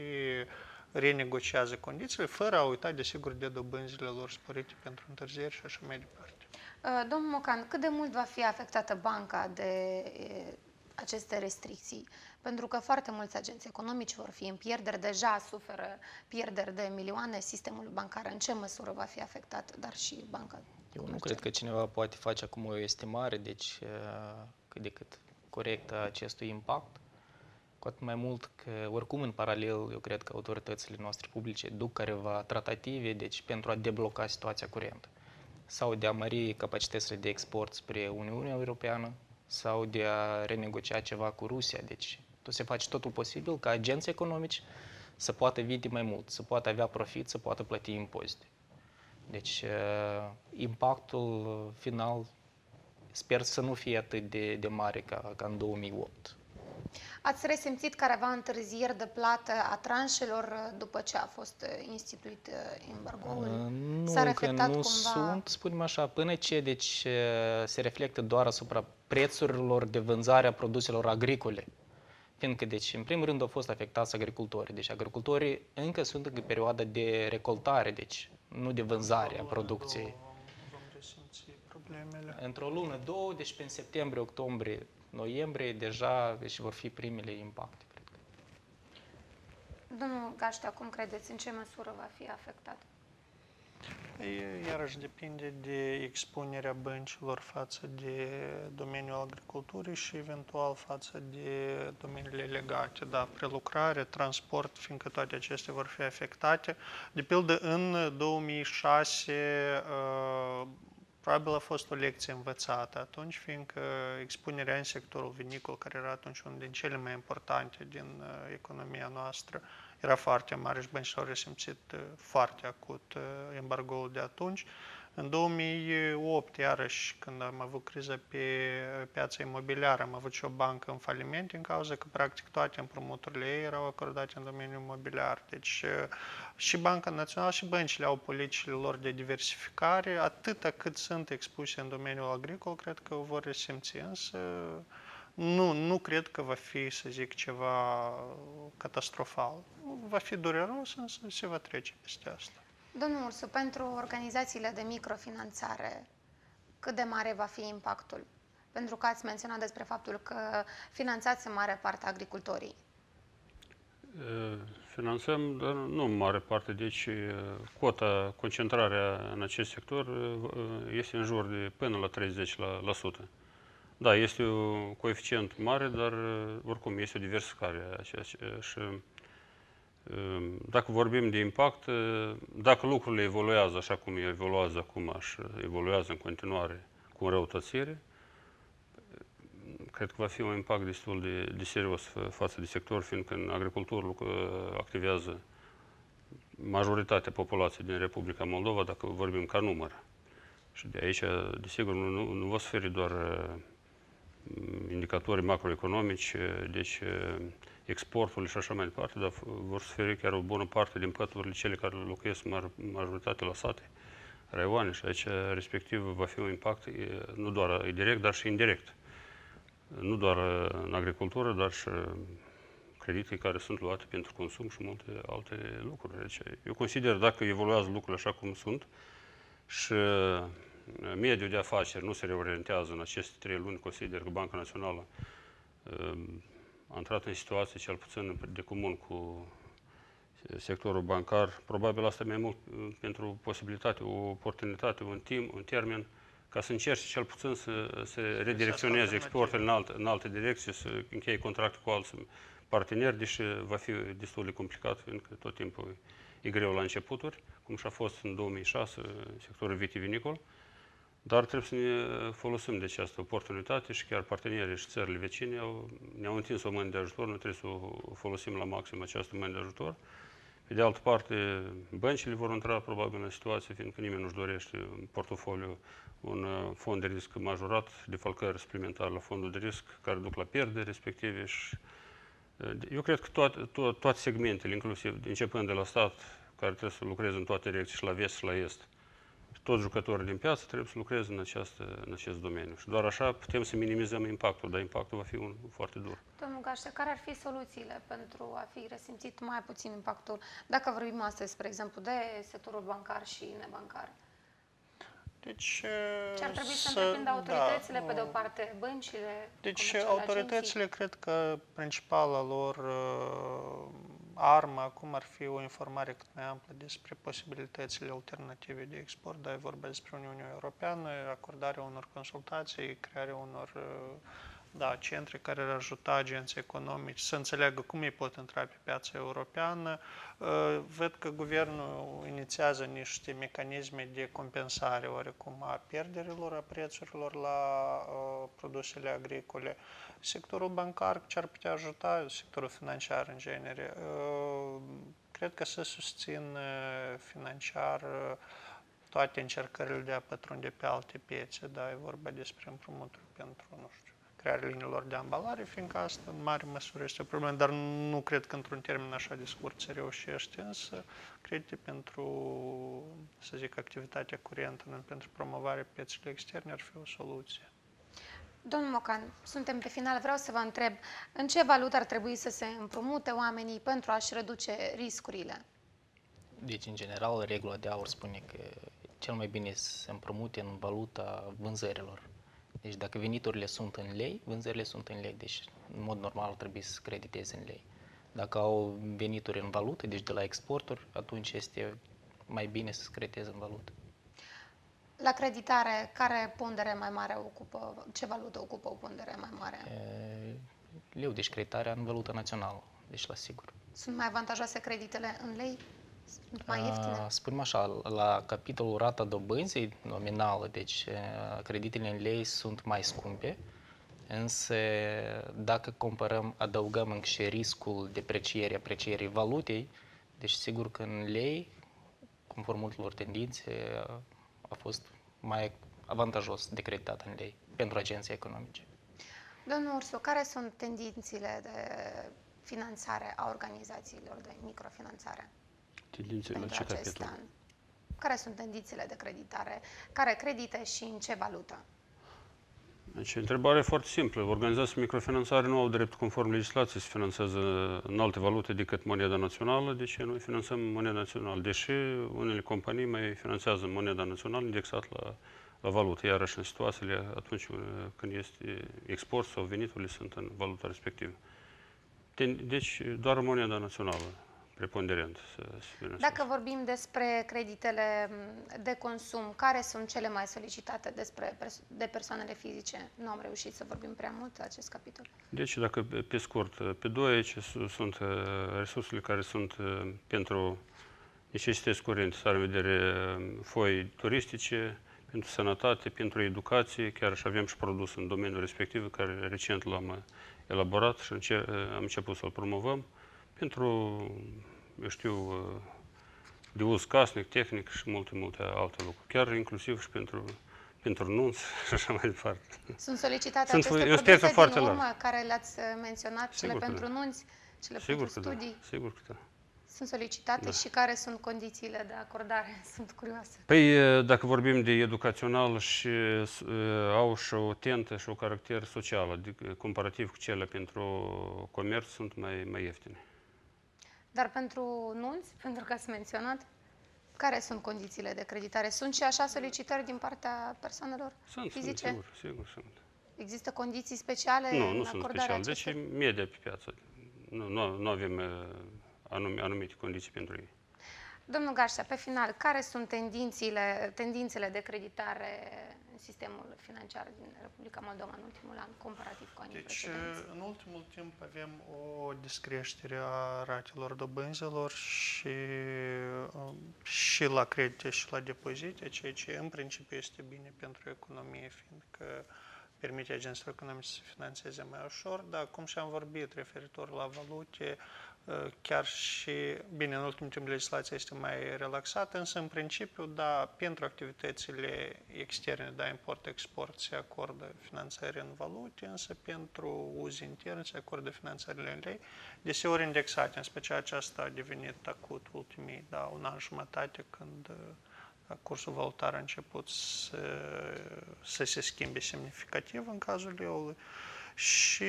renegociază condițiile, fără a uita, desigur, de dobânzile lor sporite pentru întârzieri și așa mai departe. Domnul Mocan, cât de mult va fi afectată banca de aceste restricții? Pentru că foarte mulți agenți economici vor fi în pierderi, deja suferă pierderi de milioane, sistemul bancar în ce măsură va fi afectat, dar și banca? Eu nu cred că cineva poate face acum o estimare, deci cât de cât corectă acestui impact. Cu atât mai mult că, oricum, în paralel, eu cred că autoritățile noastre publice duc careva tratative, deci pentru a debloca situația curentă. Sau de a mări capacitățile de export spre Uniunea Europeană, sau de a renegocia ceva cu Rusia. Deci se face totul posibil ca agenții economici să poată vinde mai mult, să poată avea profit, să poată plăti impozite. Deci impactul final sper să nu fie atât de mare ca în 2008. Ați resimțit careva întârzieri de plată a tranșelor după ce a fost instituit embargoul? Nu, s-a reflectat nu cumva... sunt, spunem așa, până ce deci, se reflectă doar asupra prețurilor de vânzare a produselor agricole. Fiindcă, deci, în primul rând, au fost afectați agricultorii. Deci, agricultorii încă sunt în perioada de recoltare, deci, nu de vânzare a producției. Într-o lună, două, deci, pe septembrie, octombrie, noiembrie, deja deci vor fi primele impacte, cred că. Domnul Garștea, cum credeți, în ce măsură va fi afectat? Iarăși depinde de expunerea băncilor față de domeniul agriculturii și eventual față de domeniile legate, da, prelucrare, transport, fiindcă toate acestea vor fi afectate. De pildă, în 2006, probabil a fost o lecție învățată atunci, fiindcă expunerea în sectorul vinicol, care era atunci unul din cele mai importante din economia noastră, era foarte mare și băncile au resimțit foarte acut embargoul de atunci. În 2008, iarăși, când am avut criză pe piața imobiliară, am avut și o bancă în faliment din cauza că, practic, toate împrumuturile ei erau acordate în domeniul imobiliar. Deci, și Banca Națională și băncile au politicile lor de diversificare. Atâta cât sunt expuse în domeniul agricol, cred că o vor resimți, însă nu cred că va fi, să zic, ceva catastrofal. Va fi dureros, însă se va trece peste asta. Domnul Ursu, pentru organizațiile de microfinanțare, cât de mare va fi impactul? Pentru că ați menționat despre faptul că finanțați în mare parte agricultorii. Finanțăm, dar nu în mare parte. Deci cota, concentrarea în acest sector este în jur de până la 30%. Da, este un coeficient mare, dar oricum este o diversificare și dacă vorbim de impact, dacă lucrurile evoluează așa cum evoluează acum și evoluează în continuare cu înrăutățire, cred că va fi un impact destul de serios față de sector, fiindcă în agricultură activează majoritatea populației din Republica Moldova, dacă vorbim ca număr. Și de aici, desigur, nu va suferi doar indicatori macroeconomici, deci exportul și așa mai departe, dar vor suferi chiar o bună parte din păturile cele care locuiesc majoritatea la sate, raioane, și aici respectiv va fi un impact nu doar direct, dar și indirect. Nu doar în agricultură, dar și credite care sunt luate pentru consum și multe alte lucruri. Deci, eu consider dacă evoluează lucrurile așa cum sunt și mediul de afaceri nu se reorientează în aceste 3 luni, consider că Banca Națională a intrat în situație, cel puțin de comun cu sectorul bancar, probabil asta mai mult pentru posibilitate, o oportunitate, un timp, un termen, ca să încerce cel puțin să se redirecționeze exportul în alte direcții, să încheie contracte cu alți parteneri, deși va fi destul de complicat, fiindcă tot timpul e greu la începuturi, cum și-a fost în 2006 sectorul vitivinicol, dar trebuie să ne folosim de această oportunitate și chiar partenerii și țările vecine ne-au întins o mână de ajutor, noi trebuie să o folosim la maxim această mână de ajutor. Pe de altă parte, băncile vor intra probabil în situație, fiindcă nimeni nu-și dorește în portofoliu un fond de risc majorat, defalcări suplimentare la fondul de risc, care duc la pierderi respective. Și eu cred că toate segmentele, inclusiv începând de la stat, care trebuie să lucreze în toate direcții, și la vest și la est, toți jucătorii din piață trebuie să lucreze în acest domeniu. Și doar așa putem să minimizăm impactul, dar impactul va fi unul foarte dur. Domnul Garștea, care ar fi soluțiile pentru a fi resimțit mai puțin impactul, dacă vorbim astăzi, spre exemplu, de sectorul bancar și nebancar? Deci, ce ar trebui să întreprindă autoritățile, pe de o parte, băncile? Deci, autoritățile, cred că principala lor armă acum ar fi o informare cât mai amplă despre posibilitățile alternative de export, dar e vorba despre Uniunea Europeană, acordarea unor consultații, crearea unor centre care ar ajuta agenții economici să înțeleagă cum ei pot intra pe piața europeană. Văd că guvernul inițiază niște mecanisme de compensare oarecum a pierderilor, a prețurilor la produsele agricole. Sectorul bancar ce ar putea ajuta, sectorul financiar în genere, cred că să susțin financiar toate încercările de a pătrunde pe alte piețe, dar e vorba despre împrumuturi pentru, nu știu, crearea liniilor de ambalare, fiindcă asta în mare măsură este o problemă, dar nu cred că într-un termen așa de scurt se reușește, însă credite pentru, să zic, activitatea curentă, pentru promovarea piețelor externe ar fi o soluție. Domnul Mocan, suntem pe final, vreau să vă întreb, în ce valută ar trebui să se împrumute oamenii pentru a-și reduce riscurile? Deci, în general, regula de aur spune că cel mai bine se împrumute în valuta vânzărilor. Deci dacă veniturile sunt în lei, vânzările sunt în lei, deci în mod normal trebuie să crediteze în lei. Dacă au venituri în valută, deci de la exporturi, atunci este mai bine să crediteze în valută. La creditare, care pondere mai mare ocupă, ce valută ocupă o pondere mai mare? Leu, deci creditarea în valută națională, deci la sigur. Sunt mai avantajoase creditele în lei? Spunem așa, la capitolul rata dobânzii nominală, deci creditele în lei sunt mai scumpe, însă dacă comparăm, adăugăm încă și riscul deprecierii, aprecierii valutei, deci sigur că în lei, conform multor tendințe, a fost mai avantajos de creditat în lei pentru agenții economice. Domnul Ursu, care sunt tendințele de finanțare a organizațiilor de microfinanțare? Tendințele ce capitol? Care sunt tendințele de creditare? Care credite și în ce valută? Deci, întrebarea foarte simplă. Organizații microfinanțare nu au drept conform legislației să finanțeze în alte valute decât moneda națională. Deci noi finanțăm moneda națională, deși unele companii mai finanțează moneda națională indexat la valută. Iarăși în situațiile atunci când este export sau veniturile sunt în valuta respectivă. Deci doar moneda națională. Preponderent. Dacă vorbim despre creditele de consum, care sunt cele mai solicitate de persoanele fizice? Nu am reușit să vorbim prea mult de acest capitol. Deci, dacă pe scurt, pe doi, aici sunt resursele care sunt pentru necesități curente, să are în vedere foi turistice, pentru sănătate, pentru educație, chiar și avem și produs în domeniul respectiv, care recent l-am elaborat și am început să-l promovăm. Pentru, eu știu, de uz casnic, tehnic și multe alte lucruri. Chiar inclusiv și pentru pentru nunți și așa mai departe. Sunt solicitate aceste produse din urmă care le-ați menționat, cele pentru nunți, cele pentru studii? Sigur că da. Sunt solicitate și care sunt condițiile de acordare? Sunt curioasă. Păi, dacă vorbim de educațional, și au și o tentă și o caracter social, comparativ cu cele pentru comerț, sunt mai ieftine. Dar pentru nunți, pentru că ați menționat, care sunt condițiile de creditare? Sunt și așa solicitări din partea persoanelor fizice? Sigur, sunt. Există condiții speciale în acordarea acestor? Nu, nu sunt speciale. Deci media pe piață. Nu avem anumite condiții pentru ei. Domnul Garștea, pe final, care sunt tendințele de creditare în sistemul financiar din Republica Moldova în ultimul an, comparativ cu anii precedenți? În ultimul timp avem o descreștere a ratelor dobânzilor și la credite și la depozite, ceea ce în principiu este bine pentru economie, fiindcă permite agenților economice să se finanțeze mai ușor, dar cum și-am vorbit referitor la valute, chiar și, bine, în ultimul timp legislația este mai relaxată, însă în principiu, da, pentru activitățile externe, da, import-export se acordă finanțări în valute, însă pentru uz intern se acordă finanțările în lei, deseori indexate, în special aceasta a devenit acut ultimii, da, un an jumătate, când cursul valutar a început să se schimbe semnificativ în cazul eului și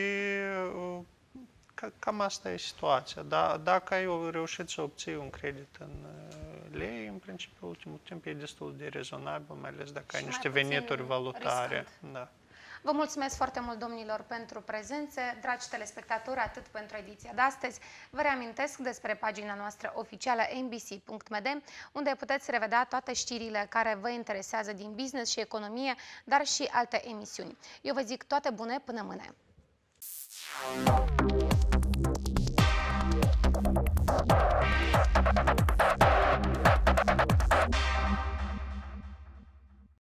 cam asta e situația. Dacă ai reușit să obții un credit în lei, în principiu, ultimul timp e destul de rezonabil, mai ales dacă ai niște venituri valutare. Da. Vă mulțumesc foarte mult, domnilor, pentru prezențe. Dragi telespectatori, atât pentru ediția de astăzi. Vă reamintesc despre pagina noastră oficială NBC.MD, unde puteți revedea toate știrile care vă interesează din business și economie, dar și alte emisiuni. Eu vă zic toate bune, până mâine!